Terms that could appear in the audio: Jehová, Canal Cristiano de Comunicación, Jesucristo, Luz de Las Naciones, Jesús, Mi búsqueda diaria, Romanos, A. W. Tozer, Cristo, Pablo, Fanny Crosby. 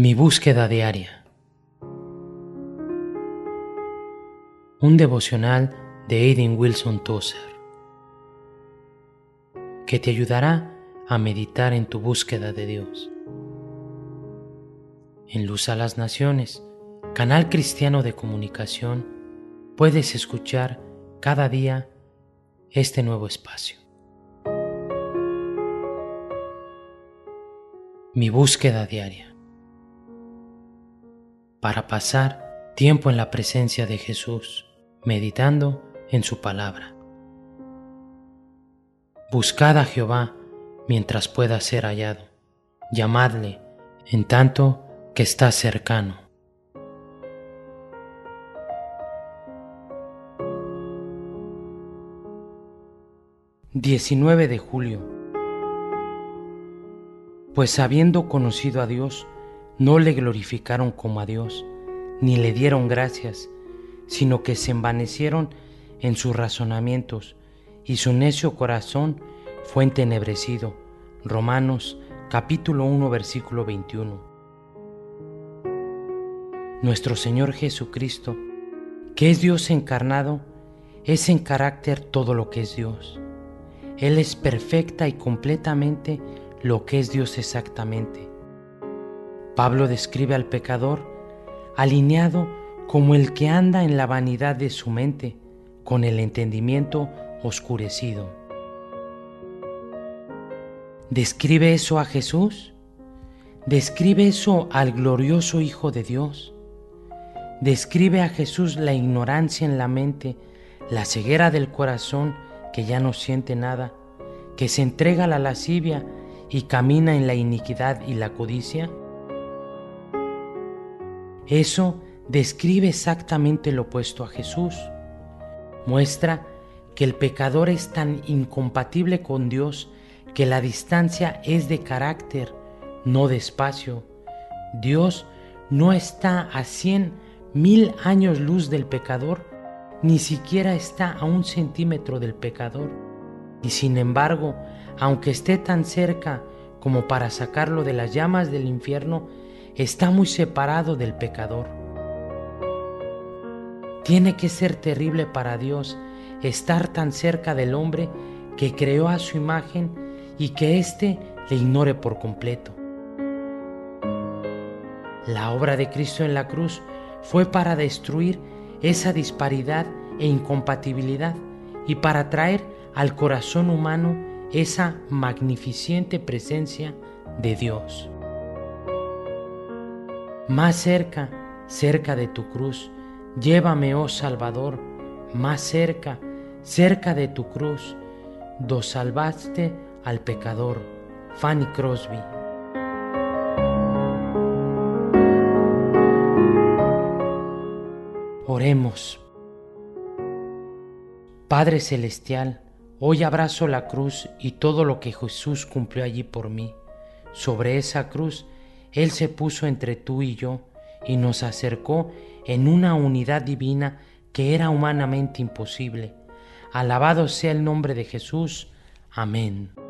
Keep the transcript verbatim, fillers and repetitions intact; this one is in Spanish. Mi búsqueda diaria. Un devocional de A. Tozer que te ayudará a meditar en tu búsqueda de Dios. En Luz a las Naciones, Canal Cristiano de Comunicación, puedes escuchar cada día este nuevo espacio. Mi búsqueda diaria. Para pasar tiempo en la presencia de Jesús, meditando en su palabra. Buscad a Jehová mientras pueda ser hallado. Llamadle en tanto que está cercano. diecinueve de julio. Pues habiendo conocido a Dios, no le glorificaron como a Dios, ni le dieron gracias, sino que se envanecieron en sus razonamientos, y su necio corazón fue entenebrecido. Romanos capítulo uno versículo veintiuno. Nuestro Señor Jesucristo, que es Dios encarnado, es en carácter todo lo que es Dios. Él es perfecta y completamente lo que es Dios exactamente. Pablo describe al pecador alineado como el que anda en la vanidad de su mente, con el entendimiento oscurecido. ¿Describe eso a Jesús? ¿Describe eso al glorioso Hijo de Dios? ¿Describe a Jesús la ignorancia en la mente, la ceguera del corazón que ya no siente nada, que se entrega a la lascivia y camina en la iniquidad y la codicia? Eso describe exactamente lo opuesto a Jesús. Muestra que el pecador es tan incompatible con Dios que la distancia es de carácter, no de espacio. Dios no está a cien mil años luz del pecador, ni siquiera está a un centímetro del pecador. Y sin embargo, aunque esté tan cerca como para sacarlo de las llamas del infierno, está muy separado del pecador. Tiene que ser terrible para Dios estar tan cerca del hombre que creó a su imagen y que éste le ignore por completo. La obra de Cristo en la cruz fue para destruir esa disparidad e incompatibilidad y para traer al corazón humano esa magnificente presencia de Dios. Más cerca, cerca de tu cruz, llévame, oh Salvador, más cerca, cerca de tu cruz, do salvaste al pecador. Fanny Crosby. Oremos. Padre Celestial, hoy abrazo la cruz y todo lo que Jesús cumplió allí por mí. Sobre esa cruz, Él se puso entre tú y yo, y nos acercó en una unidad divina que era humanamente imposible. Alabado sea el nombre de Jesús. Amén.